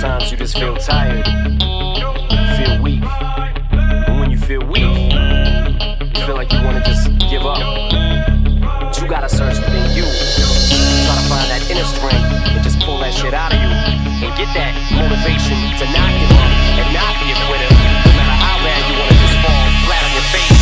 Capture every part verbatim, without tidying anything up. sometimes you just feel tired, feel weak. And when you feel weak, you feel like you wanna just give up. But you gotta search within you, try to find that inner strength and just pull that shit out of you, and get that motivation to not give up and not be a quitter, no matter how bad you wanna just fall flat on your face.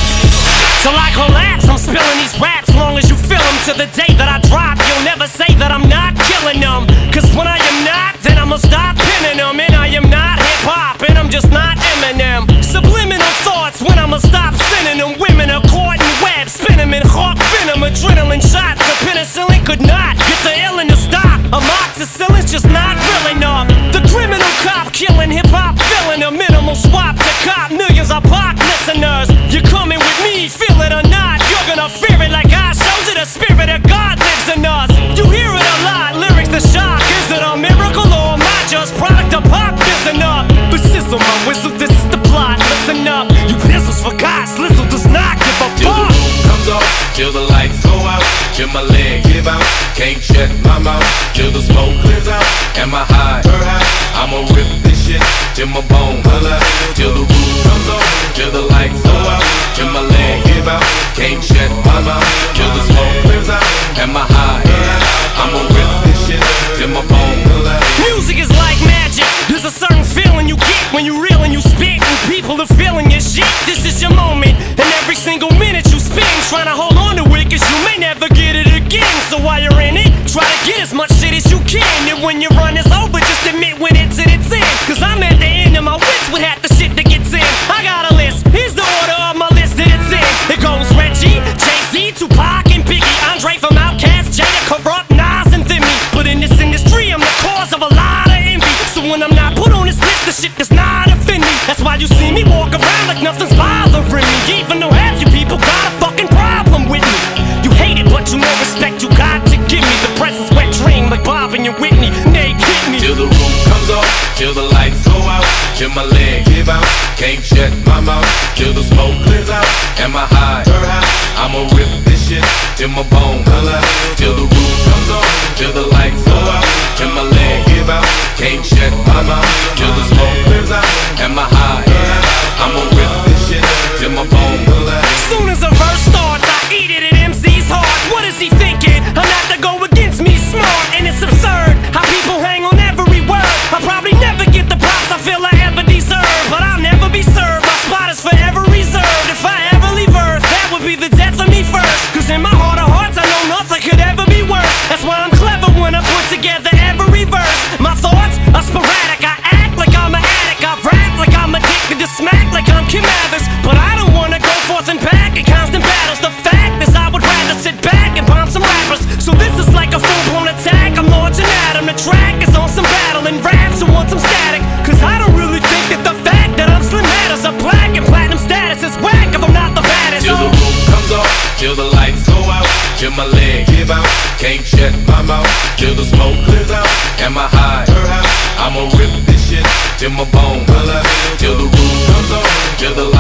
Till I collapse, I'm spilling these raps long as you feel them. To the day that I drop, you'll never say that I'm not killing them. Cause when I am not, then I'ma stop pinning them. And I am not hip-hop, and I'm just not Eminem. Subliminal thoughts when I'ma stop sending them. Women are caught in webs, spin them in hawk venom. Adrenaline shots, the penicillin could not get the illin to stop. Amoxicillin's just not real enough. The criminal cop killing hip-hop, filling a minimal swap to cop millions of pop listeners. You're coming with me, feel it or not, you're gonna fear it like I showed you. The spirit of God lives in us. You hear it a lot, lyrics to shock. Is it a miracle or am I just product of pop? Listen up, the sizzle, my whistle, this is the plot. Listen up, you pizzles for God, Slizzle does not give a fuck. Till the moon comes up, till the lights go out, till my leg give out, can't shut my mouth. Till the smoke clears out, and my high her out. I'ma rip this shit till my bone color. Till the roof comes off, till the lights go out, till my leg give out, can't shut my mouth. Till the smoke clears out, and my high air. I'ma rip this shit till my bone color. Music is like magic. There's a certain feeling you get when you reel and you spit, and people are feeling your shit. This is your moment, and every single minute you spend trying to hold on to it, cause you may never get it again. So while you're in it, try to get as much shit as you can. And when your run is over, just admit when it's in its end. Cause I'm at the end of my wits with half the shit that gets in. I got a list, here's the order of my list that it's in. It goes Reggie, Jay-Z, Tupac, and Biggie, Andre from Outcast, Jada, Corrupt, Nas, and Thinney. But in this industry, I'm the cause of a lot of envy. So when I'm not put on this list, the shit does not offend me. That's why you see me walk around like nothing's bothering me. Even though half you people got a fucking problem with me. You hate it, but you know respect you got to give me. The present's wet dream like Bob and your Whitney. Nay, hit me. Till the roof comes off, till the lights go out, till my leg give out, can't shut my mouth. Till the smoke clears out, and my high her out. I'ma rip this shit till my bone color. Till the roof comes off, till the lights go out, till my leg give out, can't shut my mouth. Till the smoke clears out, and my high air. I'ma rip this shit till my bone color. Soon as a verse starts, I eat it at M C's heart. What is he thinking? I'm not to go against me smart, and it's absurd how people hang on every word. I probably never get the props I feel I ever deserve, but I'll never be served. My spot is forever reserved. If I ever leave Earth, that would be the death of me first. Cause in my heart of hearts, I know nothing could ever be worse. That's why I'm clever when I put together every verse. My thoughts are sporadic. I act like I'm an addict. I rap like I'm addicted to smack, like I'm Kim Avis. But I don't wanna go forth and back in constant battles. The fact is, I would rather sit back and bomb some rappers. So this is like a full-blown attack. I'm launching at him. The track is on some battle and raps who want some static. Cause I don't really think that the fact that I'm slim matters. A black and platinum status is whack if I'm not the baddest. Till the roof comes off, till the lights go out, till my leg give out, can't shut my mouth. Till the smoke clears out, and my high her out. I'ma rip this shit till my bone color. Till the roof comes off, till the